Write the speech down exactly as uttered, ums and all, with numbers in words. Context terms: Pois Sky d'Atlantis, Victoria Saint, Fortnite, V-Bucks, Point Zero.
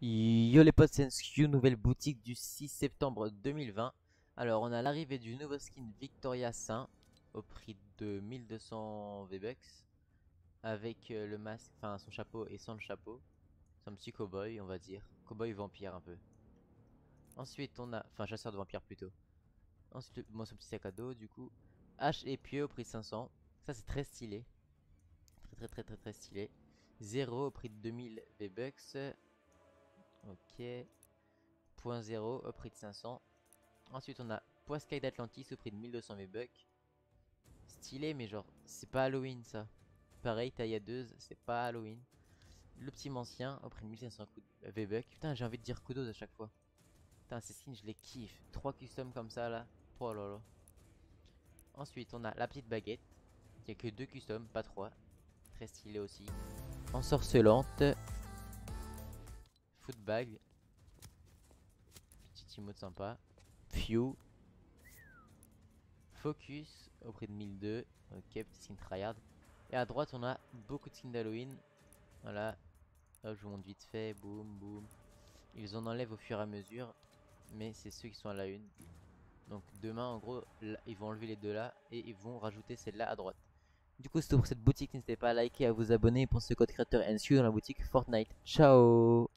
Yo les potes, c'est N S Q, nouvelle boutique du six septembre deux mille vingt. Alors on a l'arrivée du nouveau skin Victoria Saint au prix de mille deux cents V-Bucks avec le masque, enfin son chapeau et sans le chapeau. C'est un petit cowboy, on va dire, cowboy vampire un peu. Ensuite on a, enfin chasseur de vampire plutôt. Ensuite moi bon, son petit sac à dos du coup. Hache et pieux au prix de cinq cents. Ça c'est très stylé, très très très très très stylé. Zéro au prix de deux mille V-Bucks. Ok, Point Zero au prix de cinq cents. Ensuite on a Pois Sky d'Atlantis au prix de mille deux cents V-Bucks. Stylé, mais genre c'est pas Halloween ça. Pareil, tailladeuse, c'est pas Halloween. Le petit mancien au prix de mille cinq cents V-Bucks. Putain, j'ai envie de dire kudos à chaque fois. Putain, ces skins je les kiffe. Trois customs comme ça là. Oh là là. Ensuite on a la petite baguette. Il n'y a que deux customs, pas trois. Très stylé aussi. Ensorcelante. Footbag. Petit emote sympa. Pew. Focus au prix de mille deux. Ok, petit skin tryhard. Et à droite on a beaucoup de skins d'Halloween. Voilà. Hop, je vous montre vite fait. Boum boum. Ils en enlèvent au fur et à mesure, mais c'est ceux qui sont à la une. Donc demain en gros là, ils vont enlever les deux là et ils vont rajouter celle-là à droite. Du coup c'est tout pour cette boutique, n'hésitez pas à liker, à vous abonner. Pour ce code créateur N S Q dans la boutique Fortnite. Ciao.